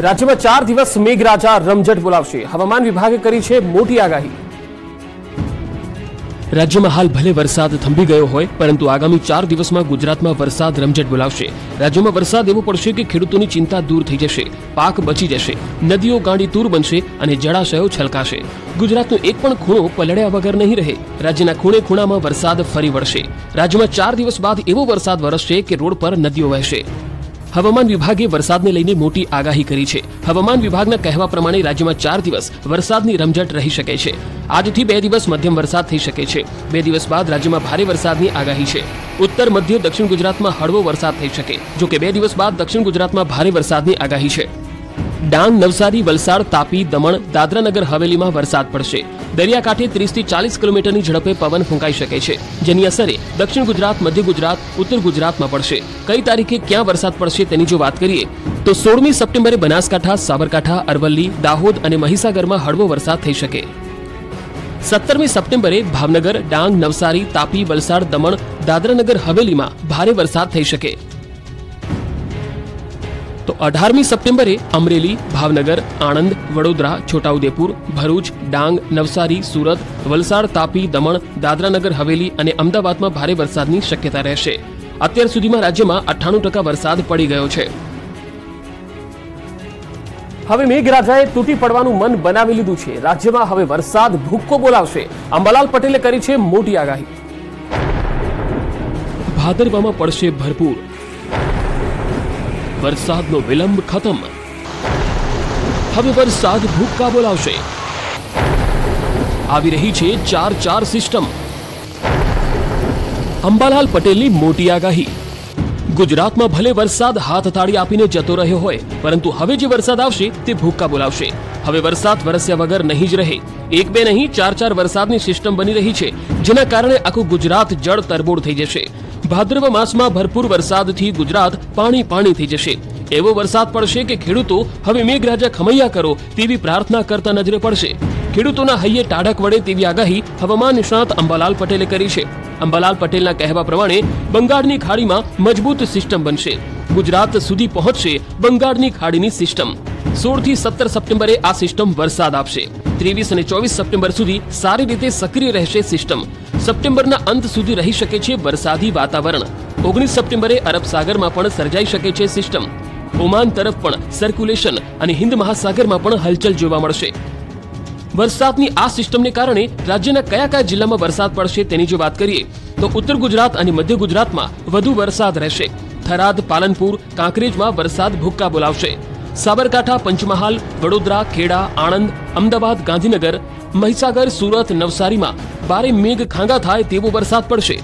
राज्य में 4 दिवस मेघराजा रमझट बोलावशे। हवामान विभागे करी छे मोटी आगाही। राज्य में हाल भले वरसाद थंबी गयो होय, परंतु आगामी 4 दिवस में गुजरात में वरसाद रमझट बोलावशे। राज्य में वरसाद एवो पड़शे कि खेडूतोनी चिंता दूर थई जशे, पाक बची जशे, नदीओ गांडीतूर बनशे अने जळाशयो छलकाशे। गुजरातनो एक पण खूणो पलळ्या वगर नहीं रहे। राज्यना खूणे खूणा में वरसाद फरी वळशे। राज्य में 4 दिवस बाद एवो वरसाद वरसशे कि रोड पर नदीओ वहेशे। हवामान विभागे वरसादने लईने मोटी आगाही करी छे। हवामान विभागना कहेवा प्रमाणे राज्यमां 4 दिवस वरसादनी रमझट रही शके छे। आजथी 2 दिवस मध्यम वरसाद थई शके छे। 2 दिवस बाद राज्यमां भारे वरसादनी आगाही छे। उत्तर मध्य दक्षिण गुजरातमां हळवो वरसाद थई शके, जो के 2 दिवस बाद दक्षिण गुजरातमां भारे वरसादनी आगाही छे। डांग, नवसारी, वलसाड, तापी, दमण, दादरा नगर हवेली में वरसाद पड़शे। दरियाकाठे 30 થી 40 किलोमीटर की झड़पे पवन फूंकाई शके छे, जेनी असरे दक्षिण गुजरात, मध्य गुजरात, उत्तर गुजरात में पड़शे। कई तारीखे क्या वरसाद पड़शे तेनी जो बात करिए तो 16મી સપ્ટેમ્બરે बनासकांठा, साबरकांठा, अरवली, दाहोद और महीसागर में हळवो वरसाद थई शके। 17મી સપ્ટેમ્બરે भावनगर, डांग, नवसारी, तापी, वलसाड, दमण, दादरा नगर हवेली में भारे वरसाद थई शके। तो 18મી સપ્ટેમ્બરે अमरेली, भावनगर, आणंद, वडोदरा, छोटाउदेपुर, भरूच, डांग, नवसारी, सूरत, वलसाड, तापी, दमण, दादरा नगर हवेली और अमदावाद में भारे वरसादनी शक्यता रहेशे। अत्यार सुधीमां राज्यमां 98% वरसाद पड़ी गयो छे। हवे मेघराजाए तूटी पड़वानुं मन बनावी लीधुं छे। राज्यमां हवे वरसाद भूक्को बोलावशे। अंबालाल पटेले करी छे मोटी आगाही। भादरवामां पड़शे भरपूर वरसाद नो विलंब खत्म। हवे वरसाद भूक्का बोलावशे। आवी रही छे 4-4 सिस्टम। अंबालाल पटेलनी मोटी आगाही। गुजरात में भले वरसाद हाथताड़ी आपीने जतो रह्यो होय, परंतु हवे जे वरसाद आवशे ते भूक्का बोलावशे। हवे वरसाद वरस्या वगर नहीं ज रहे। 1-2 नहीं 4-4 वरसादनी सिस्टम बनी रही छे, जेना कारणे आखुं गुजरात जळ तरबोळ थई जशे। भाद्रव मास में भरपूर वरसाद थी गुजरात पाणी पाणी थी जशे। एवो वरसाद पड़शे के खेडूतो हवे मेघराजा खमैया करो तेवी प्रार्थना करता नजरे पड़शे। खेडूतोना हईये टाढक वडे तेवी आगाही हवामान निष्णात अंबालाल पटेले करी छे। अंबालाल पटेलना कहेवा प्रमाणे बंगाळनी खाड़ीमां मजबूत सिस्टम बनशे। गुजरात सुधी पहोंचशे बंगाळनी खाड़ीनी सिस्टम। 16 થી 17 સપ્ટેમ્બરે आ सिस्टम वरसाद आपशे। 23 અને 24 સપ્ટેમ્બર सुधी सारी रीते सक्रिय रहेशे सिस्टम। સપ્ટેમ્બરના अंत सुधी रही शके छे वरसादी वातावरण। 19 સપ્ટેમ્બરે अरब सागर में पण सर्जाई शके छे सिस्टम। ओमान तरफ पण सर्क्युलेशन अने हिंद महासागर में पण हलचल जोवा मळशे। वरसादनी आ सिस्टमने कारणे राज्यना कया-कया जिल्लामां वरसाद पड़शे तेनी जो बात करिए तो उत्तर गुजरात अने मध्य गुजरात में वधु वरसाद रहेशे। थराद, पालनपुर, कांकरेज में वरसाद भूक्का बोलावशे। साबरकांठा, पंचमहाल, वडोदरा, खेड़ा, आणंद, अमदावाद, गांधीनगर, મહીસાગર, सूरत, नवसारी में भारे मेघ खांगा थाय तेवो वरसाद पड़शे।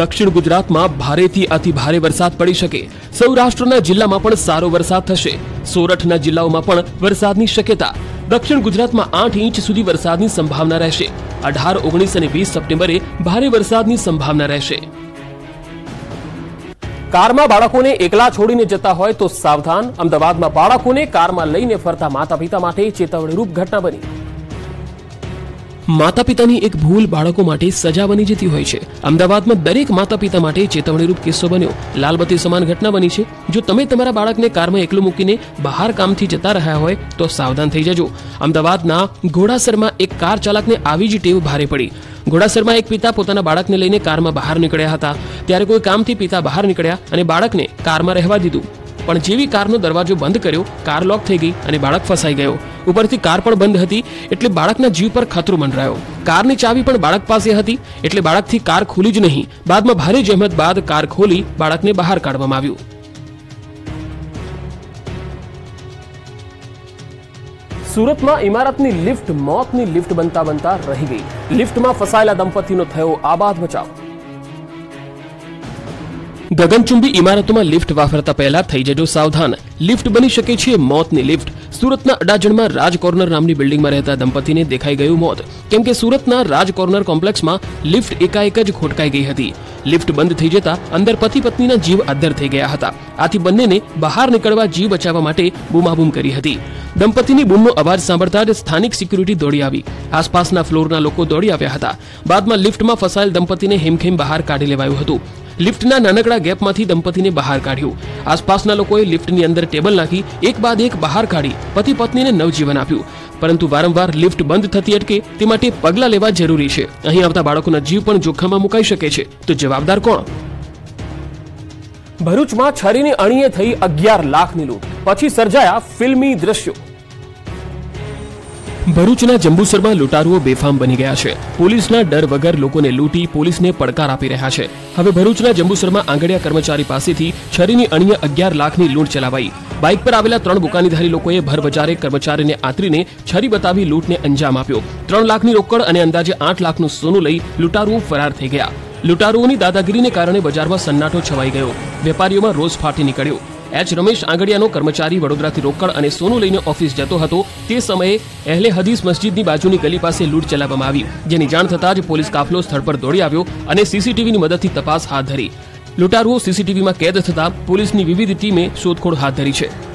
दक्षिण गुजरात में भारे थी अति भारे वरसाद पड़ी शके। सौराष्ट्रना जिल्ला में पण सारो वरसाद थशे। सोरठना जिल्लाओं में पण वरसादनी शक्यता। दक्षिण गुजरात में 8 इंच सुधी वरसादनी संभावना रहेशे। 18, 19 અને 20 સપ્ટેમ્બરે भारे वरसादनी संभावना रहेशे। કારમાં બાળકોને એકલા છોડીને જતા હોય તો સાવધાન। અમદાવાદમાં બાળકોને કારમાં લઈને ફરતા માતા-પિતા માટે ચેતવણીરૂપ ઘટના બની। માતા-પિતાની એક ભૂલ બાળકો માટે સજા બની જતી હોય છે। અમદાવાદમાં દરેક માતા-પિતા માટે ચેતવણીરૂપ કિસ્સો બન્યો, લાલબત્તી સમાન ઘટના બની છે। જો તમે તમારા બાળકને કારમાં એકલું મૂકીને બહાર કામથી જતા રહ્યા હોય તો સાવધાન થઈ જજો। અમદાવાદના ઘોડાસરમાં એક કાર ચાલકને આવી જ ટેવ ભારે પડી। घोड़ासर में एक पिता पोताना बाळकने लईने कार में बहार निकळ्या हता। त्यारे कोई कामथी पिता बहार निकळ्या अने बाळकने कार में रहेवा दीधुं, पण जेवी कारनो दरवाजो बंद कर्यो कार लॉक थई गई अने बाळक फसाई गयो। उपरथी कार पण बंद हती एटले बाळकना जीव पर खतरो मंडरायो। कारनी चावी पण बाळक पासे हती एटले बाळकथी कार खोली ज नहीं। बादमां भारी जहमत बाद कार खोली बाळकने बहार काढवामां आव्युं। सूरत में इमारतनी लिफ्ट मौतनी लिफ्ट बनता बनता रही गई। लिफ्ट में फसायेला दंपतीनो थयो आबाद बचाव। गगनचुंबी इमारतों में लिफ्ट वापरता पहला थई जजो सावधान। लिफ्ट बनी शके छे मौतनी लिफ्ट। सूरतना अडाजण में राज कोर्नर नामनी बिल्डिंग में रहता दंपति ने देखाई गयु मौत। केम के सूरतना राज कोर्नर कॉम्प्लेक्स में लिफ्ट एकाएक ज खोटकाई गई हती। लिफ्ट बंद थई जता अंदर पति पत्नीना जीव अद्दर थई गया हता। आथी बन्नेने बहार निकळवा जीव बचाववा माटे बूमाबूम करी हती। दंपतीनी बूमनो अवाज सांभळता ज स्थानिक सिक्युरिटी दौड़ी आवी। आसपासना फ्लोरना लोको दौड़ी आव्या हता। बादमां लिफ्टमां फसायेल दंपतीने हेमखेम बहार काढी लेवायुं हतुं। लिफ्टना नानकड़ा गैपमांथी दंपतीने बहार काढ्यो। आसपासना लोकोए लिफ्टनी अंदर टेबल नाखी एक बाद एक बहार काढी पति पत्नीने नवजीवन आप्युं। परंतु वारंवार लिफ्ट बंद थती अटके ते माटे पगला लेवा जरूरी छे। अहीं आवता बाळकोना जीव पण जोखममां मुकाई शके छे, तो जवाबदार कोण? भरूच में छरी ने अणीए थई 11 लाखनी लूट, पछी सर्जाया फिल्मी दृश्यो। भरूचना जंबूसर में लूटारुओ बेफाम बनी गया है। पुलिसना डर वगर लोकोने लूटी पुलिस ने पड़कार आपी रह्या है। हवे भरूचना जंबूसर में आंगणिया कर्मचारी पासेथी छरी ने अणीए 11 लाखनी लूट चलावाई। बाइक पर आवेला 3 बुकानीधारी लोकोए भरबजारे कर्मचारी ने आतरीने छरी बतावी लूट ने अंजाम आप्यो। 3 लाखनी रोकड़ अने अंदाजे 8 लाखनु सोनु लई लूटारुओ फरार थई गया। लूटारुओनी दादागिरी ने कारण बजार में सन्नाटो छवाई गयो। वेपारीओ में रोष फाटी निकळ्यो। एच रमेश आंगड़ियानो कर्मचारी वडोदराथी रोकड़ अने सोनू लईने ऑफिस जतो हतो ते समये अहले हदीस मस्जिदनी बाजुनी गली पासे लूट चलाववामां आवी, जेनी जाण थतां ज पोलीस काफलो स्थळ पर दौड़ी आव्यो अने सीसीटीवीनी मददथी तपास हाथ धरी। लूटारुओ सीसीटीवी में कैद थतां पोलीसनी विविध टीमे शोधखोळ हाथ धरी छे।